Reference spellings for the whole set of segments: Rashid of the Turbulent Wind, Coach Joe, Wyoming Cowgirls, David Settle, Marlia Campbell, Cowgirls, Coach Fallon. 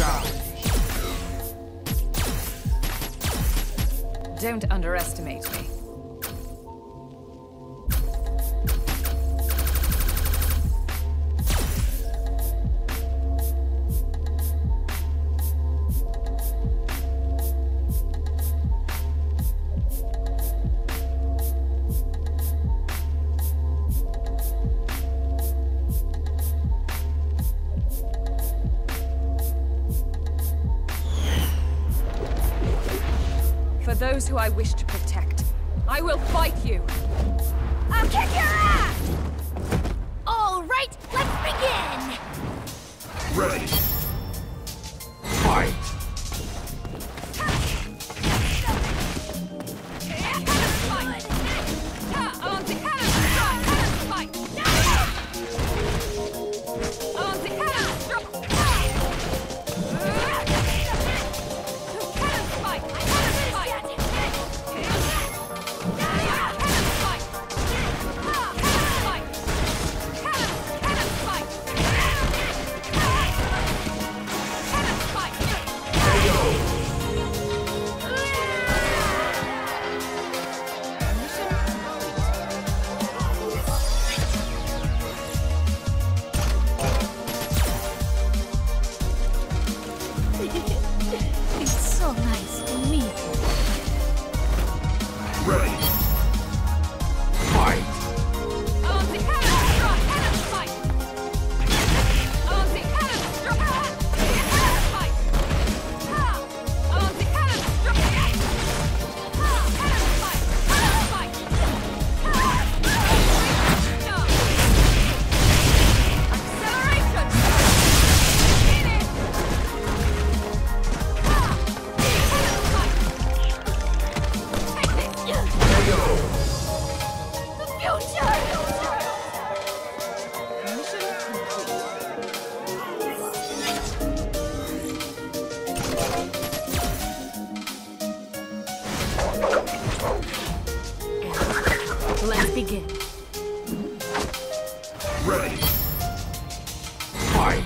try. Don't underestimate me. Those who I wish to protect. I will fight you! I'll kick your ass! All right, let's begin! Ready! Fight! Let's begin. Ready. Fight.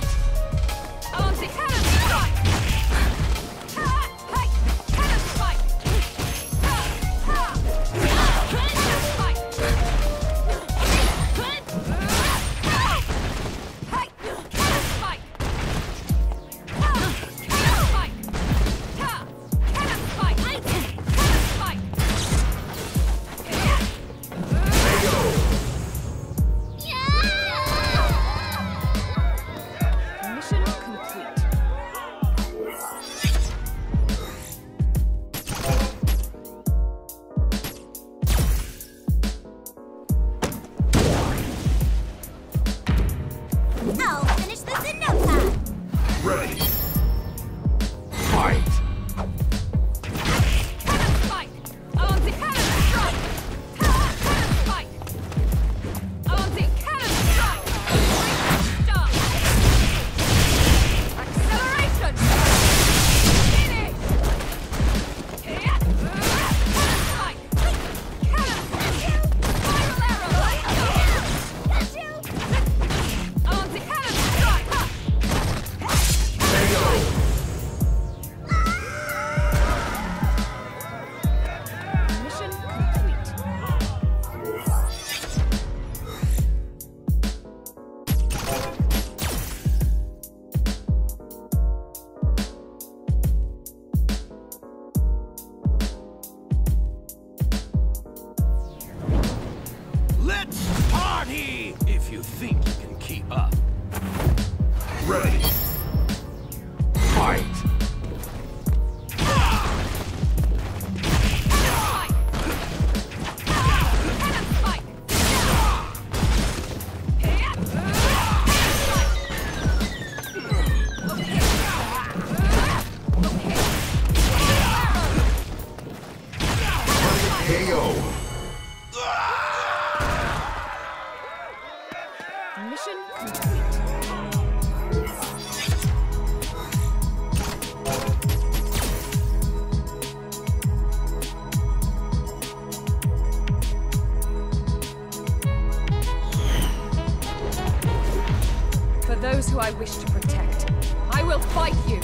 If you think you can keep up. Ready. Fight. Mission complete. For those who I wish to protect, I will fight you!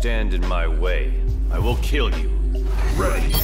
Stand in my way, I will kill you. Ready.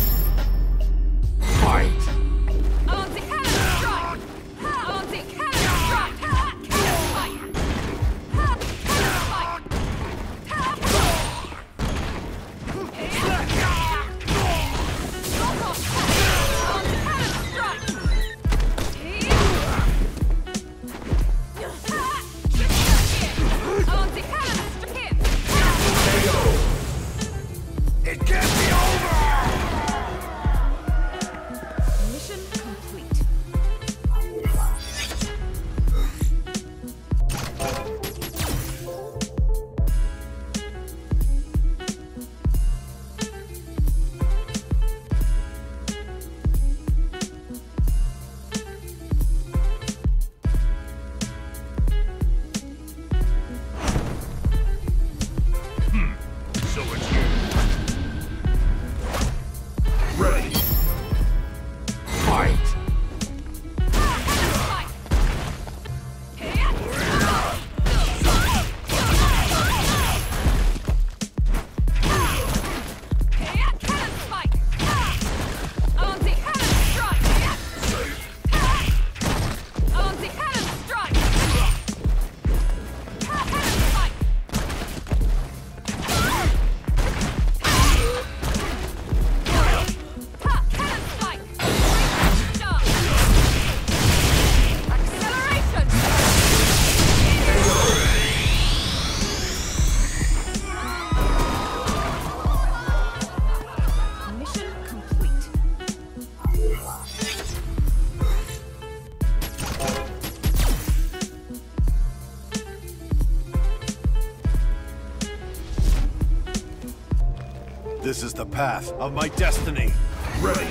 This is the path of my destiny. Ready.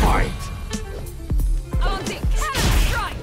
Fight. On the cannon strike.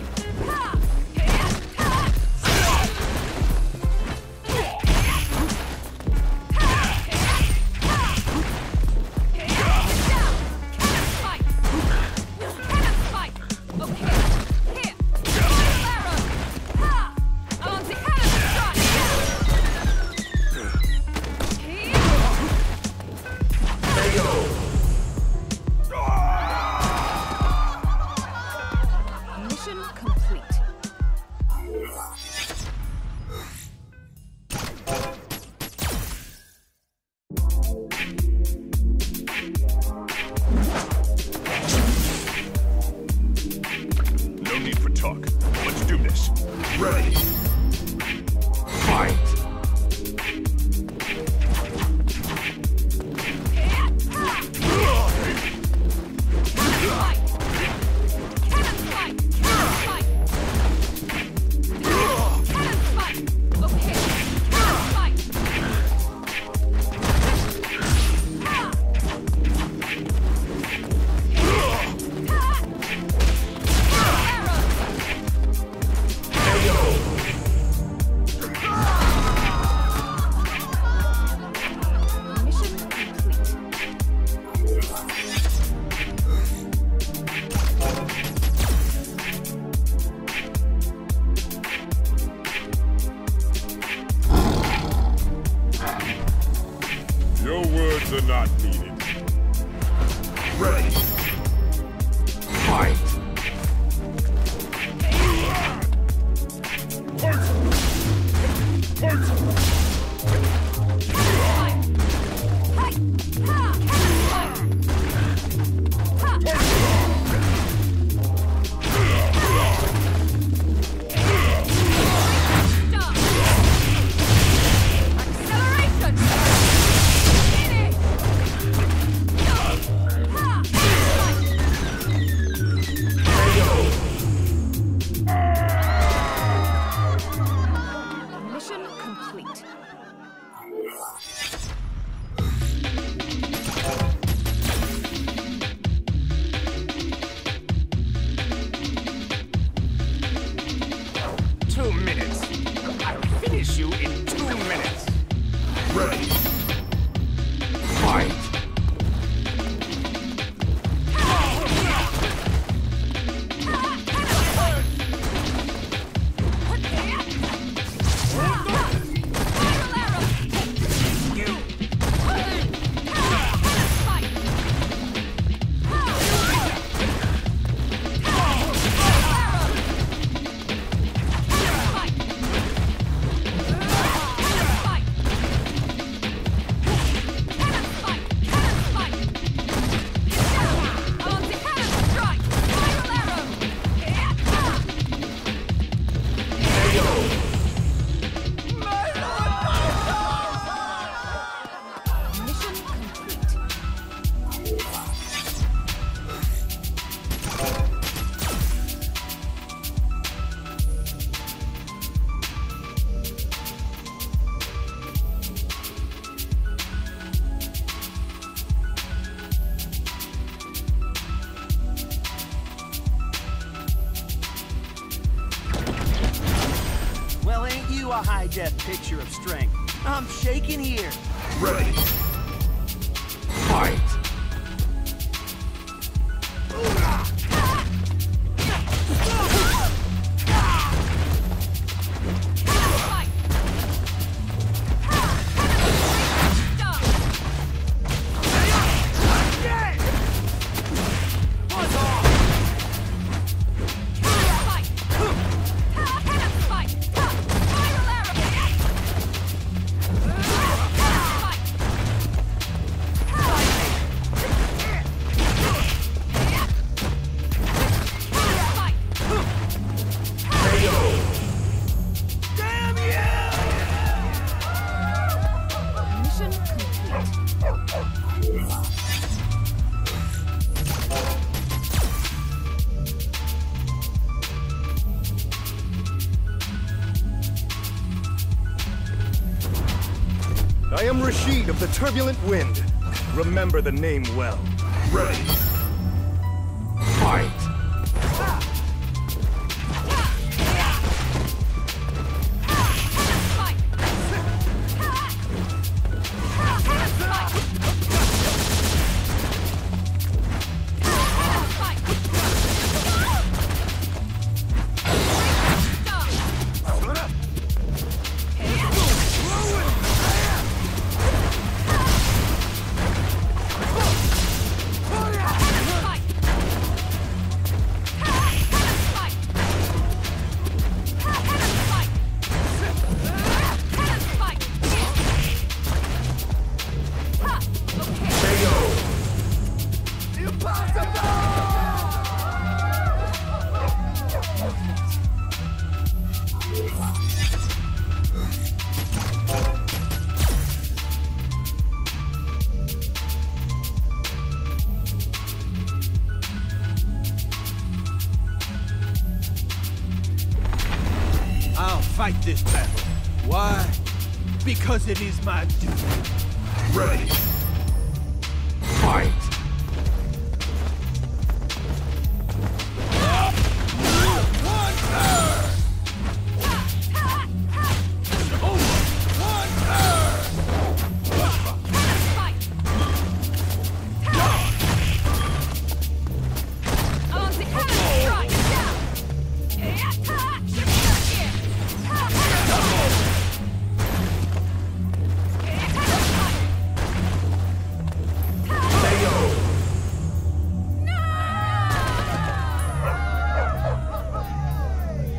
A high-def picture of strength. I'm shaking here. Ready. Fight. am Rashid of the Turbulent Wind. Remember the name well. Ready. Fight. I'll fight this battle. Why? Because it is my duty. Ready. Fight!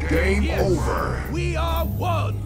Game over. We are one.